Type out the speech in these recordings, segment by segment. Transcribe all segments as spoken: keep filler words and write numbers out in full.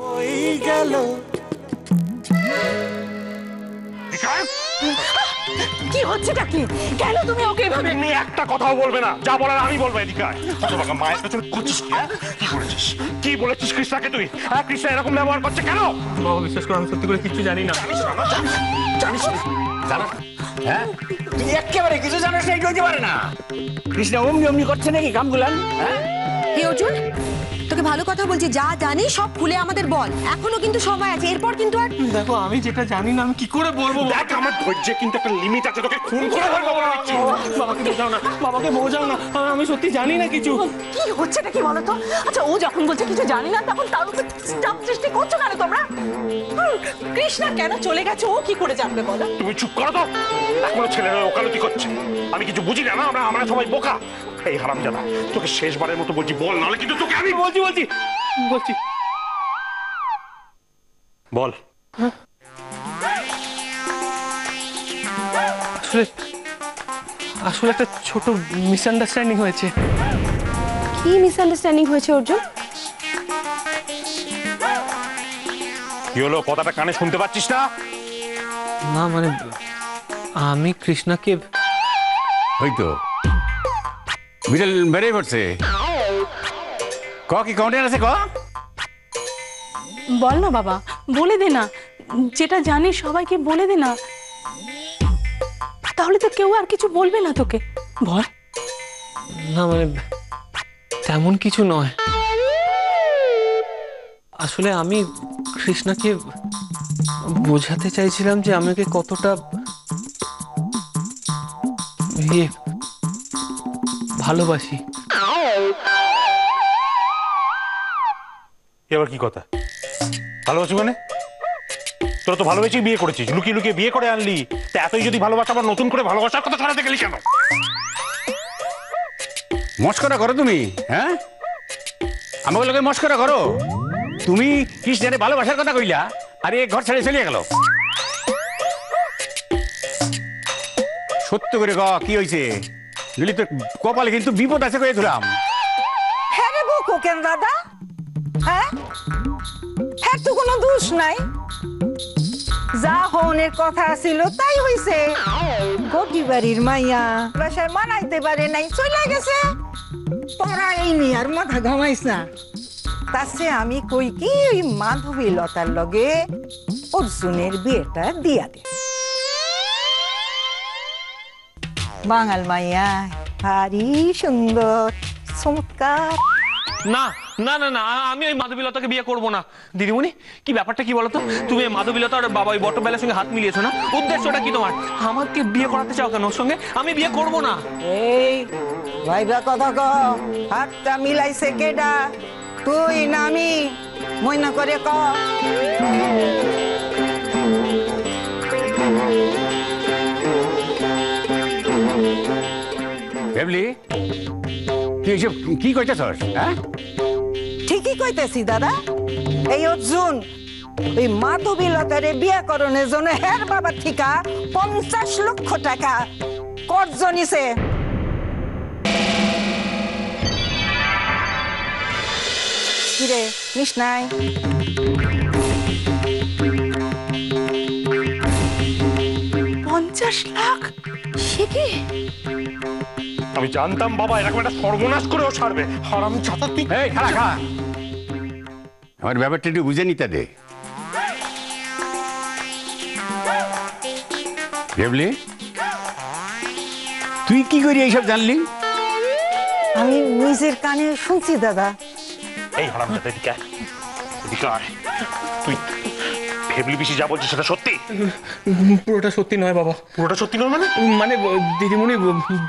কি হচ্ছে নাকি? কেন তুমি ওকে এভাবে? তুমি একটা কথাও বলবে না, যা বলার আমি বলবো। এদিকায় মায়ের পেছনে করছিস কি? বলেছিস কি বলেছিস কৃষ্ণাকে তুই? হ্যাঁ, কৃষ্ণা এরকম ব্যবহার করছে কেন? বাবা বিশ্বাস করো, আমি সত্যি করে কিচ্ছু জানি না। জানিস জানা? হ্যাঁ, তুই একেবারে কিছু জানিস না, এটা হইতে পারে না। কৃষ্ণা অমনি অমনি করছে নাকি কামগুলান? হ্যাঁ, হে অর্জুন তোকে ভালো কথা বলছি, যা জানি সব খুলে আমাদের বল, এখনো কিন্তু সময় আছে। এরপর কিন্তু আর দেখো আমি যেটা জানি না আমি কি করে বলবো। দেখ আমার ধৈর্যে কিন্তু একটা লিমিট আছে, তোকে খুন করে বলবো। বাবাকে বোঝাও না, বাবাকে বোঝাও না, আমি সত্যি জানি না কিছু। কি হচ্ছে নাকি বলো তো? আচ্ছা ও যখন বলছে কিছু জানি না, তখন তার উপর চাপ সৃষ্টি করছো কেন তোমরা? কৃষ্ণা কেন চলে গেছে ও কি করে জানবে বলো? তুমি চুপ করো তো, এখনো ছেলেরা ওকালতি করছে। আমি কিছু বুঝি না, আমরা আমরা সবাই বোকা। এই হারামজাদা তোকে শেষবারের মতো বলছি বল, নাহলে কিন্তু তোকে আমি বলছি বলছি বলছি বল। আসলে একটা ছোট মিসআন্ডারস্ট্যান্ডিং হয়েছে। কি মিসআন্ডারস্ট্যান্ডিং হয়েছে অর্জুন? কি হলো, কথাটা কানে শুনতে পাচ্ছিস না? না মানে আমি কৃষ্ণাকে হয়তো বিড়াল মেরে পড়ছে। ক কি কাউন্টার আছে, ক বল না বাবা, বলে দে না যেটা জানি সবাইকে, বলে দে না তাহলে তো কেউ আর কিছু বলবে না তোকে। বল না, মানে তেমন কিছু নয়। আসলে আমি কৃষ্ণাকে বোঝাতে চাইছিলাম যে আমাকে কতটা ভালোবাসি। এবার কি কথা ভালোবাসি মানে? তোরা তো ভালোবেসে বিয়ে করেছিস, লুকিয়ে লুকিয়ে বিয়ে করে আনলি। তা এতই যদি ভালোবাসা, আবার নতুন করে ভালোবাসার কথা ছড়াতে গেলি কেন? মস্করা করো তুমি? হ্যাঁ আমাকে লোকে মস্করা করো। তুমি কৃষ্ণের ভালোবাসার কথা কইলা, আরে ঘর ছেড়ে চলে গেল। সত্য করে ক কি হয়েছে? কপালে কিন্তু বিপদ আছে। দাদা হ্যাঁ হ্যাঁ, তো কোনো দোষ নাই, যা হওনের কথা ছিল তাই হইছে। গোটি বাড়ির মাইয়া বাসায় মানাইতে পারে নাই, চলে গেছে। তোরা এই নিয়ে আর মাথা ঘামাইস না। তাছে আমি কই কি, ওই মাধবী লতার লগে অর্জুনের বিয়েটা দিয়া দে। বাঙাল মাইয়া ভারী সুন্দর চমৎকার। না না না না, আমি ওই মাধবীলতাকে বিয়ে করবো না। দিদিমণি কি ব্যাপারটা কি বলতো? তুমি এই মাধবীলতা আর বাবা ওই বটবেলার সঙ্গে হাত মিলিয়েছো না, উদ্দেশ্যটা কি তোমার? আমাকে বিয়ে করাতে চাও কেন ওর সঙ্গে? আমি বিয়ে করবো না। এই ভাইবা কথা ক, হাতটা মিলাইছে কেডা, তুই না আমি? মইনা করে ক। কি কইতেছ? ঠিকই কইতেছি দাদা, এই অর্জুন ওই মাধবী লতারে বিয়া করণের জন্য হের বাবা ঠিকা পঞ্চাশ লক্ষ টাকা কর্জ নিছে। কিরে নিস নাই? পঞ্চাশ লাখ? সে কি? আমি জানতাম বাবা এরকম একটা সর্বনাশ করেও ছাড়বে। আমার ব্যাপারটা একটু বুঝে নিতে দে। তুই কি করি এইসব জানলি? আমি নিজের কানে শুনছি দাদা। এই হারামজাদা এদিকে আয়, এদিকে আয়। তুই ভেবলি পিসি যা বলছিস সেটা সত্যি? পুরোটা সত্যি নয় বাবা। পুরোটা সত্যি নয় মানে? মানে দিদিমণি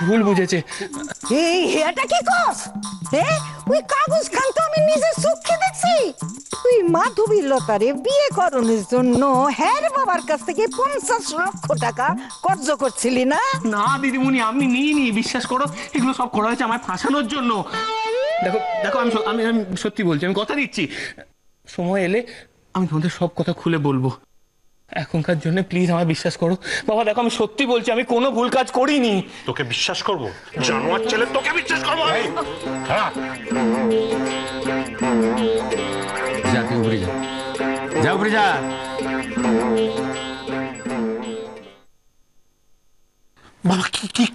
ভুল বুঝেছে। এই এটা কি কস? এ ওই কাগজ খান তো আমি নিজে চোখে দেখছি। তুই মাধবী লতারে বিয়ে করানোর জন্য হের বাবার কাছ থেকে পঞ্চাশ লক্ষ টাকা কর্জ করছিলি না? না দিদিমণি আমি নিইনি, বিশ্বাস করো। এগুলো সব করা হয়েছে আমার ফাঁসানোর জন্য। দেখো দেখো আমি আমি আমি সত্যি বলছি, আমি কথা দিচ্ছি। সময় এলে আমি তোমাদের সব কথা খুলে বলবো, এখনকার জন্য প্লিজ আমার বিশ্বাস করো। বাবা দেখো আমি সত্যি বলছি, আমি কোনো ভুল কাজ করিনি। তোকে বিশ্বাস করবো? জানোয়ার ছেলে, তোকে বিশ্বাস করবো? যা তুই ঘুরে যা। जाओ प्रिजा। मामा की की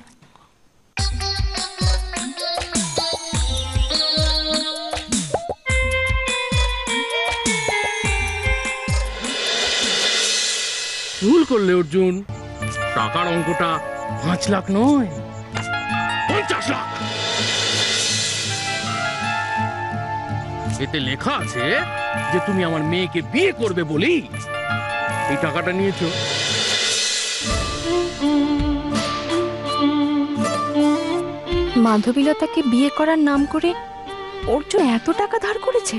भूल করলে অর্জুন টাকার অঙ্কটা পাঁচ লাখ নয় পঞ্চাশ লাখ এতে লেখা আছে যে তুমি আমার মেয়েকে বিয়ে করবে বলি এই টাকাটা নিয়েছো মাধবীলতাকে বিয়ে করার নাম করে অর্জুন এত টাকা ধার করেছে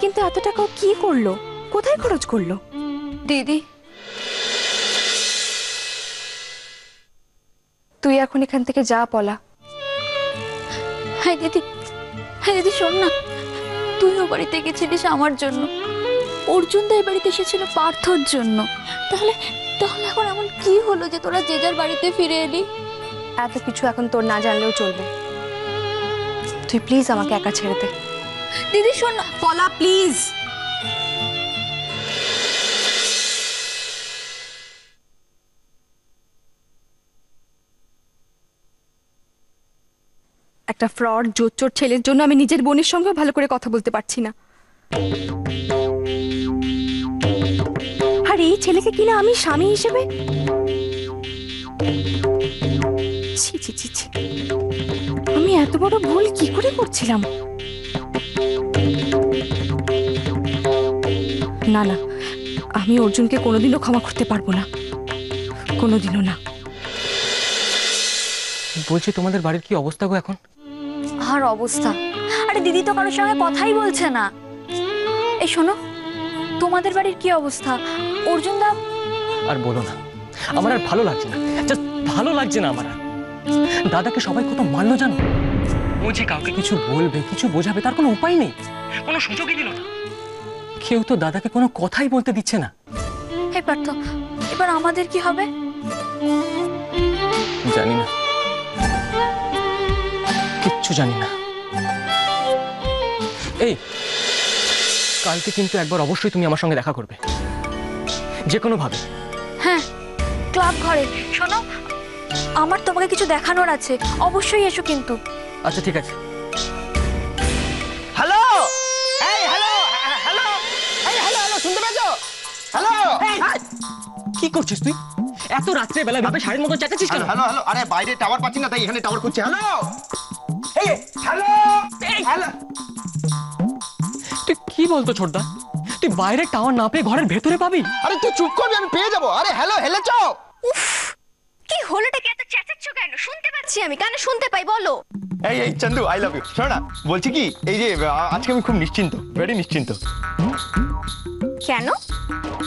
কিন্তু এত টাকা কি করলো কোথায় খরচ করলো দিদি তুই এখন এখান থেকে যা পলা হ্যাঁ দিদি হ্যাঁ দিদি শোন না তুইও বাড়িতে গেছিলিস আমার জন্য অর্জুন দা এই বাড়িতে এসেছিল পার্থর জন্য তাহলে তাহলে এখন এমন কি হলো যে তোরা যে যার বাড়িতে ফিরে এলি এত কিছু এখন তোর না জানলেও চলবে তুই প্লিজ আমাকে একা ছেড়ে দে দিদি শোন না পলা প্লিজ একটা ফ্রড জোচ্চোর ছেলের জন্য আমি নিজের বোনের সঙ্গে ভালো করে কথা বলতে পারছি না আর এই ছেলেকে কিনা আমি স্বামী হিসেবে আমি এত বড় ভুল কি করে করছিলাম না না আমি অর্জুনকে কোনোদিনও ক্ষমা করতে পারবো না কোনোদিনও না বলছি তোমাদের বাড়ির কি অবস্থা গো এখন আর অবস্থা আরে দিদি তো কারোর সঙ্গে কথাই বলছে না এই শোনো তোমাদের বাড়ির কি অবস্থা অর্জুন দা আর বলো না আমার আর ভালো লাগছে না জাস্ট ভালো লাগছে না আমার দাদাকে সবাই কত মানলো জানো ও যে কাউকে কিছু বলবে কিছু বোঝাবে তার কোনো উপায় নেই কোনো সুযোগই দিল না কেউ তো দাদাকে কোনো কথাই বলতে দিচ্ছে না এই পার্থ এবার আমাদের কি হবে জানি না কিচ্ছু জানি না এই কালকে কিন্তু একবার অবশ্যই তুমি আমার সঙ্গে দেখা করবে যে কোনো ভাবে হ্যাঁ ক্লাব ঘরে শোনো আমার তোমাকে কিছু দেখানোর আছে অবশ্যই এসো কিন্তু আচ্ছা ঠিক আছে হ্যালো এই হ্যালো হ্যালো এই হ্যালো হ্যালো শুনতে পাচ্ছো হ্যালো কি করছিস তুই এত রাতে বেলা ভাবে শাড়ির মতো চেঁচাচ্ছিস কেন হ্যালো হ্যালো আরে বাইরে টাওয়ার পাচ্ছি না তাই এখানে টাওয়ার খুঁজছি হ্যালো এই হ্যালো এই হ্যালো তুই কি বলতো ছোটদা তুই বাইরে টাওয়ার না পেয়ে ঘরের ভেতরে পাবি আরে তুই চুপ করবি আমি পেয়ে যাব আরে হ্যালো হ্যালো চাও উফ কি হলোটা কি এত চেঁচাচ্ছ কেন শুনতে পাচ্ছি আমি কানে শুনতে পাই বলো এই এই চন্দু আই লাভ ইউ শোনা বলছি কি এই যে আজকে আমি খুব নিশ্চিন্ত ভেরি নিশ্চিন্ত কেন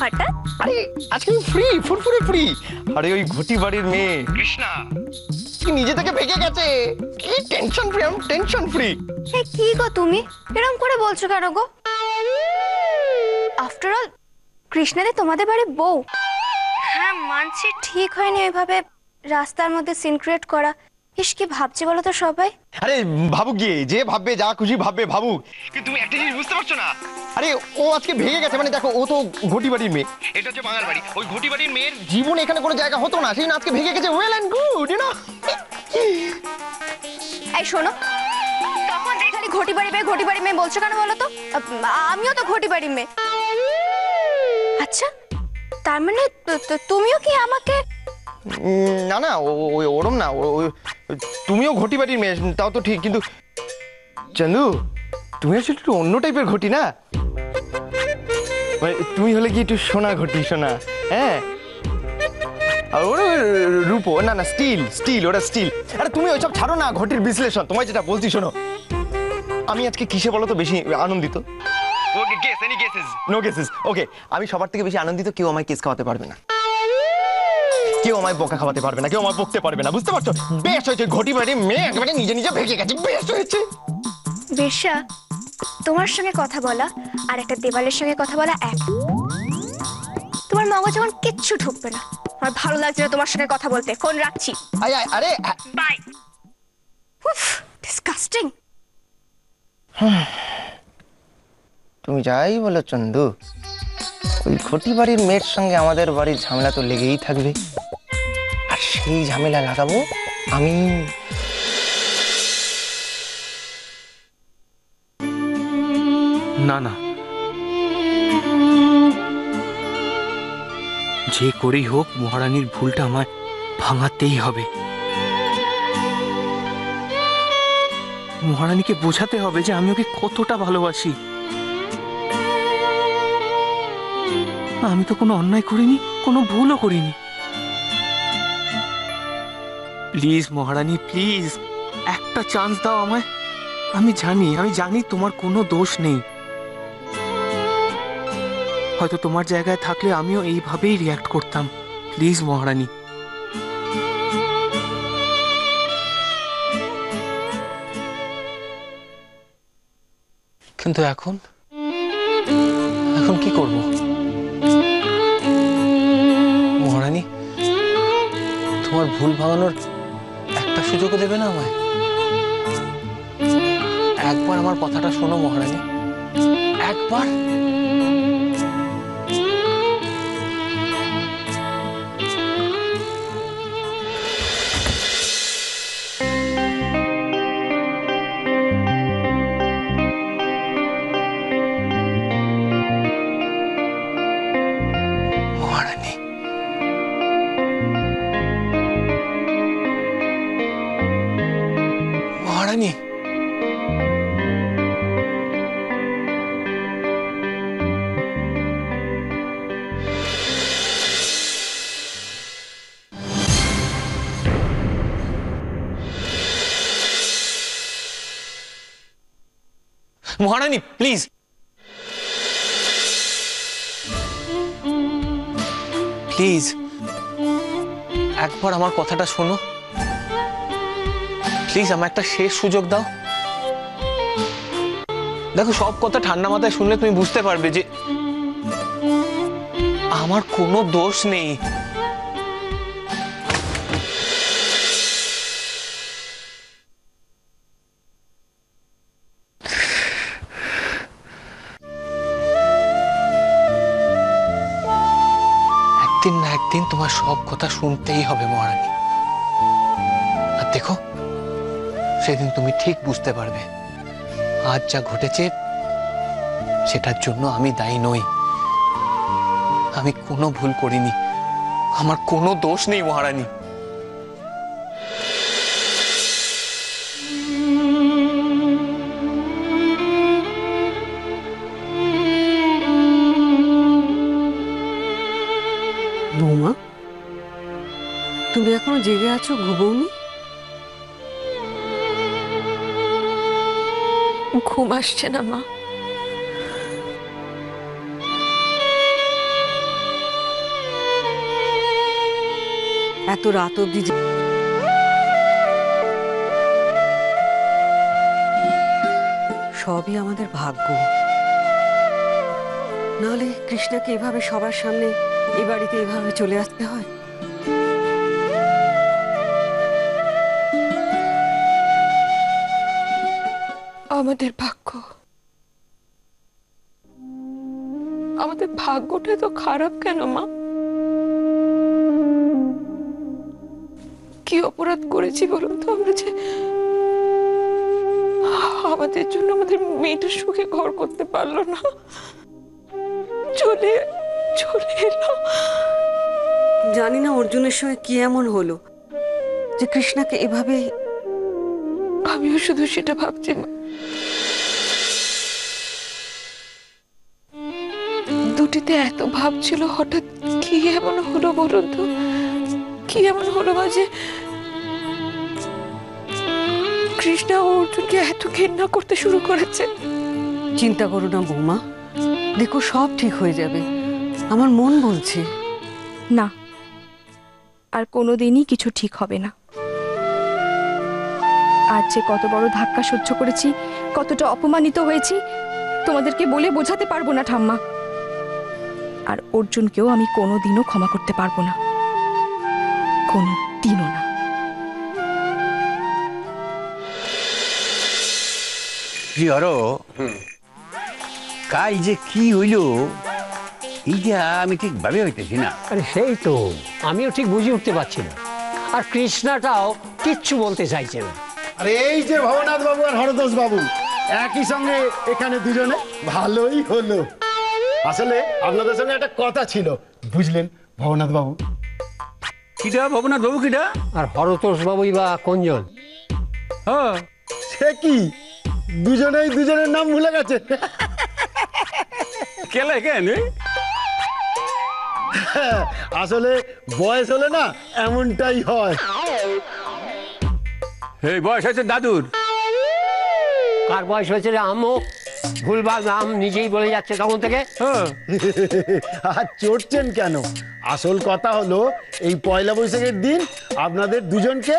হঠাৎ আরে আজকে আমি ফ্রি ফুরফুরে ফ্রি আরে ওই ঘটি বাড়ির মেয়ে কৃষ্ণা কি নিজে থেকে ভেগে গেছে কি টেনশন ফ্রি আমি টেনশন ফ্রি এই কি গো তুমি এরকম করে বলছো কেন গো আফটার অল কৃষ্ণারে তোমাদের বাড়ি বউ হ্যাঁ মানছি ঠিক হয়নি ওইভাবে রাস্তার মধ্যে সিন ক্রিয়েট করা ইস কি ভাবছে বলো তো সবাই আরে ভাবুক গিয়ে যে ভাববে যা খুশি ভাববে ভাবুক কিন্তু তুমি একটা জিনিস বুঝতে পারছো না আরে ও আজকে ভেঙে গেছে মানে দেখো ও তো ঘটিবাড়ির মেয়ে এটা হচ্ছে বাঙাল বাড়ি ওই ঘটিবাড়ির মেয়ের জীবন এখানে কোনো জায়গা হতো না সেই আজকে ভেঙে গেছে well and good you know এই শোনো তখন দেখালি ঘটিবাড়ির মেয়ে ঘটিবাড়ির মেয়ে বলছো কেন বলো তো আমিও তো ঘটিবাড়ির মেয়ে আচ্ছা তার মানে তুমিও কি আমাকে না না ওরম না তুমিও ঘটি বাড়ির মেয়ে তাও তো ঠিক কিন্তু চন্দু তুমি আসলে একটু অন্য টাইপের ঘটি না তুমি হলে কি একটু সোনা ঘটি সোনা হ্যাঁ আর ওরা রূপো না না স্টিল স্টিল ওরা স্টিল আরে তুমি ওইসব ছাড়ো না ঘটির বিশ্লেষণ তোমায় যেটা বলছি শোনো আমি আজকে কিসে বলো তো বেশি আনন্দিত okay guess any guesses no guesses okay আমি সবার থেকে বেশি আনন্দিত কেউ আমায় কেস খাওয়াতে পারবে না কেউ আমায় বকা খাওয়াতে পারবে না কেউ আমায় বকতে পারবে না বুঝতে পারছো বেশ হয়েছে ঘটি বাড়ি মেয়ে একেবারে নিজে নিজে ভেঙে গেছে বেশ হয়েছে বেশা তোমার সঙ্গে কথা বলা আর একটা দেওয়ালের সঙ্গে কথা বলা এক তোমার মগজ যখন কিচ্ছু ঢুকবে না আমার ভালো লাগছে না তোমার সঙ্গে কথা বলতে ফোন রাখছি আয় আয় আরে বাই উফ ডিসকাস্টিং তুমি যাই বলো চন্দু ওই ঘটি বাড়ির মেয়ের সঙ্গে আমাদের বাড়ির ঝামেলা তো লেগেই থাকবে, আর সেই ঝামেলা লাগাবো আমি। না না, যে করেই হোক মহারানীর ভুলটা আমার ভাঙাতেই হবে। মহারানীকে বোঝাতে হবে যে আমি ওকে কতটা ভালোবাসি। আমি তো কোনো অন্যায় করিনি, কোনো ভুলও করিনি। প্লিজ মহারানী, প্লিজ একটা চান্স দাও আমায়। আমি জানি আমি জানি তোমার কোনো দোষ নেই। হয়তো তোমার জায়গায় থাকলে আমিও এইভাবেই রিঅ্যাক্ট করতাম। প্লিজ মহারানী। কিন্তু এখন এখন কি করব মহারানী? তোমার ভুল ভাঙানোর একটা সুযোগও দেবে না আমায়? একবার আমার কথাটা শোনো মহারানী, একবার। মহারানী প্লিজ, প্লিজ একবার আমার কথাটা শোনো। প্লিজ আমার একটা শেষ সুযোগ দাও। দেখো, সব কথা ঠান্ডা মাথায় শুনলে তুমি বুঝতে পারবে যে আমার কোনো দোষ নেই। একদিন না একদিন তোমার সব কথা শুনতেই হবে মহারানী। আর দেখো, সেদিন তুমি ঠিক বুঝতে পারবে আজ যা ঘটেছে সেটার জন্য আমি দায়ী নই। আমি কোনো ভুল করিনি, আমার কোনো দোষ নেই মহারানী। তুমি এখনো জেগে আছো, ঘুমোওনি? ঘুম আসছে না মা। এত রাত অবধি সবই আমাদের ভাগ্য, নাহলে কৃষ্ণাকে এভাবে সবার সামনে এ বাড়িতে এভাবে চলে আসতে হয়। আমাদের ভাগ্য, আমাদের ভাগ্যটা তো খারাপ কেন মা? কি অপরাধ করেছি বলুন তো আমরা, যে আমাদের জন্য আমাদের মেয়েটা সুখে ঘর করতে পারলো না, চলে চলে এলো। জানি না অর্জুনের সঙ্গে কি এমন হলো যে কৃষ্ণাকে এভাবে। আমিও শুধু সেটা ভাবছি মা। দুটিতে এত ভাব ছিল, হঠাৎ কি এমন হলো বলুন তো? কি এমন হলো বাজে কৃষ্ণা ও অর্জুনকে এত ঘৃণা করতে শুরু করেছে? চিন্তা করো না বৌমা, দেখো সব ঠিক হয়ে যাবে, আমার মন বলছে। না, আর কোনোদিনই কিছু ঠিক হবে না। আজ যে কত বড় ধাক্কা সহ্য করেছি, কতটা অপমানিত হয়েছি, তোমাদেরকে বলে বোঝাতে পারবো না ঠাম্মা। আর অর্জুনকেও আমি কোনোদিনও ক্ষমা করতে পারবো না, কোনোদিনও না। কাল যে কি হইল আমি ঠিক ভাবে হইতেছি না। আরে সেই তো, আমিও ঠিক বুঝে উঠতে পারছি না। আর কৃষ্ণাটাও কিচ্ছু বলতে চাইছে না। আরে এই যে ভবনাথ বাবু আর হরদোষ বাবু একই সঙ্গে এখানে দুজনে, ভালোই হলো। আসলে আপনাদের সঙ্গে একটা কথা ছিল, বুঝলেন ভবনাথ বাবু। কিডা ভবনাথ বাবু কিডা? আর হরতোষ বাবুই বা কোনজন? হ্যাঁ সে কি দুজনেই দুজনের নাম ভুলে গেছে। কেলে কেন? আসলে বয়স হলে না এমনটাই হয়। এই বয়স হয়েছে দাদুর। কার বয়স হয়েছে? আমও ভুলবার নাম নিজেই বলে যাচ্ছে তখন থেকে। আর চড়ছেন কেন? আসল কথা হলো এই পয়লা বৈশাখের দিন আপনাদের দুজনকে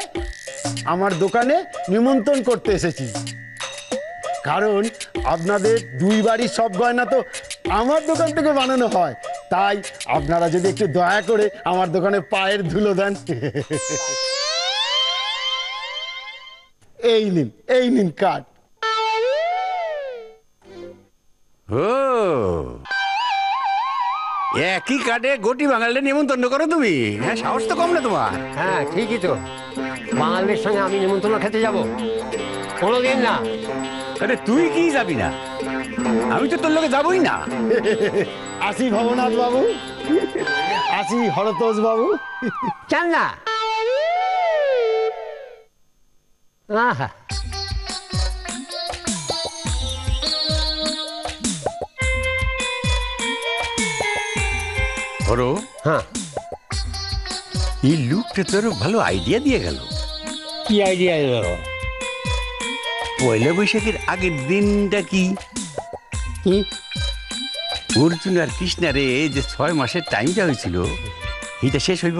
আমার দোকানে নিমন্ত্রণ করতে এসেছি, কারণ আপনাদের দুই বাড়ির সব গয়না তো আমার দোকান থেকে বানানো হয়। তাই আপনারা যদি একটু দয়া করে আমার দোকানে পায়ের ধুলো দেন। এই নিন, এই নিন কার্ড। একই কার্ডে গোটি বাঙালিদের নিমন্ত্রণ করো তুমি। হ্যাঁ সাহস তো কম না তোমার। হ্যাঁ ঠিকই তো, বাঙালির সঙ্গে আমি নিমন্ত্রণ খেতে যাবো কোনোদিন না। আরে তুই কি যাবি না? আমি তো তোর লোকে যাবই না। আসি ভবনাথ বাবু, আসি হরতোষ বাবু। চান না? আহা হরো, হ্যাঁ এই লুকটা তোর ভালো আইডিয়া দিয়ে গেল। কি আইডিয়া এলো? পয়লা বৈশাখের আগের দিনটা কি অর্জুন আর কৃষ্ণারে যে ছয় মাসের টাইমটা হয়েছিল এটা শেষ হইব।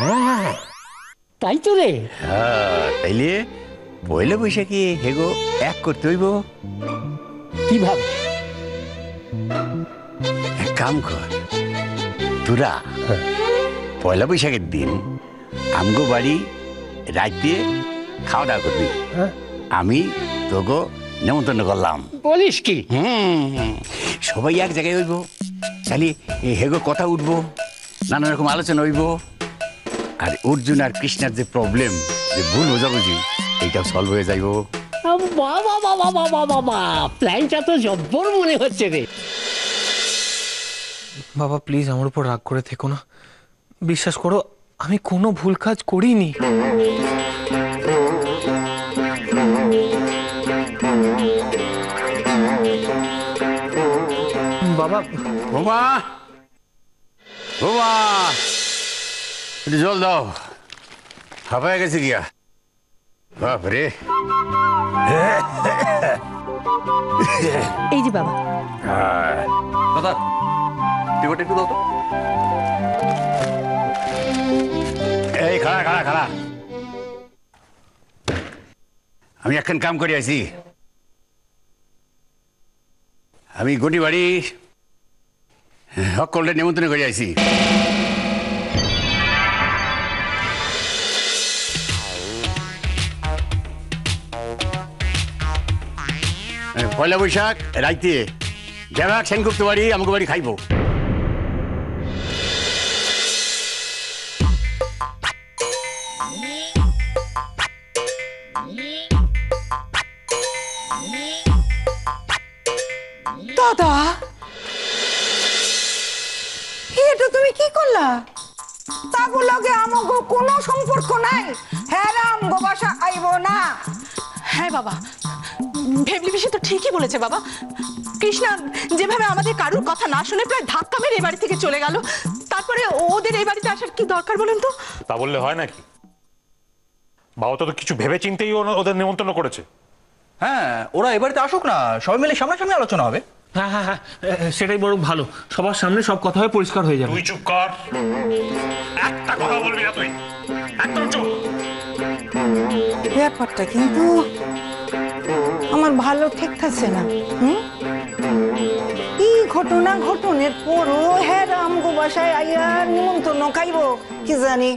হ্যাঁ তাই তো রে। হ্যাঁ তাইলে পয়লা বৈশাখে হেগো এক করতে হইব। কি ভাব? এক কাম কর, তোরা পয়লা বৈশাখের দিন আমগো বাড়ি রাতে খাওয়া দাওয়া করবি। হ্যাঁ আমি তোকে নেমন্তন্ন করলাম। বলিস কি? সবাই এক জায়গায় হইব, খালি হেগো কথা উঠব, নানা রকম আলোচনা হইব। আর অর্জুন আর কৃষ্ণার যে প্রবলেম, যে ভুল বোঝাবুঝি, এইটাও সলভ হয়ে যাইব। বাবা বাবা বাবা বাবা, প্ল্যানটা তো জব্বর মনে হচ্ছে রে। বাবা প্লিজ আমার উপর রাগ করে থেকো না, বিশ্বাস করো আমি কোনো ভুল কাজ করিনি। বাবা বাবা বাবা জল দাও, হাঁপায় গেছে গিয়া। বাপরে এই যে বাবা, দাদা টিকট একটু দাও তো। এই খাড়া খাড়া খাড়া, আমি এখন কাম করে আছি। আমি গোটি বাড়ি সকলটা নিমন্ত্রণ করে আছি। পয়লা বৈশাখ রাইতে যারা সেনগুপ্ত বাড়ি আমাকে বাড়ি খাইব। দাদা এটা তুমি কি করলা? তাগুলো লগে আমগো কোনো সম্পর্ক নাই। হ্যাঁ আমগো বাসা আইব না। হ্যাঁ বাবা ভেবলি বিষয় তো ঠিকই বলেছে বাবা। কৃষ্ণা যেভাবে আমাদের কারুর কথা না শুনে প্রায় ধাক্কা মেরে এই বাড়ি থেকে চলে গেল, তারপরে ওদের এই বাড়িতে আসার কি দরকার বলেন তো? তা বললে হয় নাকি বাবা, তো কিছু ভেবে চিন্তেই ওদের নিমন্ত্রণ করেছে। হ্যাঁ ওরা এ বাড়িতে আসুক না, সবাই মিলে সামনাসামনি আলোচনা হবে। হ্যাঁ হ্যাঁ হ্যাঁ সেটাই বরং ভালো, সবার সামনে সব কথা হয়ে পরিষ্কার হয়ে যাবে। তুই চুপ কর, একটা কথা বলবি না তুই, একদম চুপ। ব্যাপারটা কিন্তু আমার ভালো ঠিক থাকছে না। হুম এই ঘটনা ঘটনের পরও হ্যাঁ আমগো বাসায় আইয়া নিমন্ত্রণ খাইব কি জানি।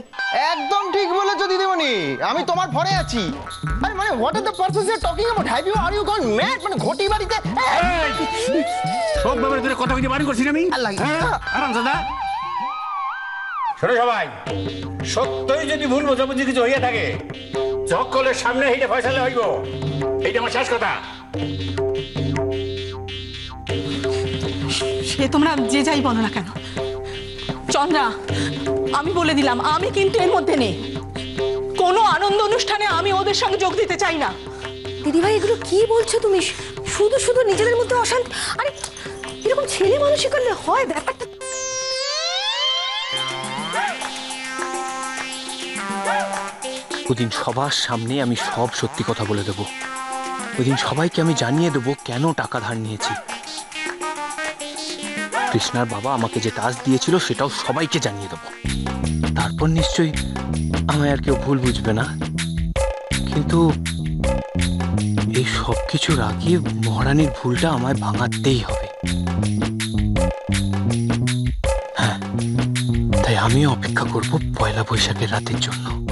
একদম ঠিক বলেছো দিদিমণি, আমি তোমার ভরে আছি। আরে Hey, what are the persons you're talking about? Have you, are you gone mad? Man, ghoti bari the. Hey, so Babar, you are talking about what? Sinami? Allah, Aram Sada. Shuru Bhai, so today you did not know that you are here. So call us. Samne hide fashion like you. Hide my shash kata. She, tomra jejai bono la kano. Chandra, আমি বলে দিলাম আমি কিন্তু এর মধ্যে নেই কোনো আনন্দ অনুষ্ঠানে আমি ওদের সঙ্গে যোগ দিতে চাই না দিদিভাই এগুলো কি বলছো তুমি শুধু শুধু নিজেদের মধ্যে অশান্তি আরে এরকম ছেলে মানুষই করলে হয় ব্যাপারটা ওদিন সবার সামনে আমি সব সত্যি কথা বলে দেব ওদিন সবাইকে আমি জানিয়ে দেব কেন টাকা ধার নিয়েছি কৃষ্ণার বাবা আমাকে যে টাস্ক দিয়েছিল সেটাও সবাইকে জানিয়ে দেব তারপর নিশ্চয়ই আমায় আর কেউ ভুল বুঝবে না কিন্তু এই সব কিছু রাখি মহারানীর ভুলটা আমায় ভাঙাতেই হবে হ্যাঁ তাই আমি অপেক্ষা করব পয়লা বৈশাখের রাতের জন্য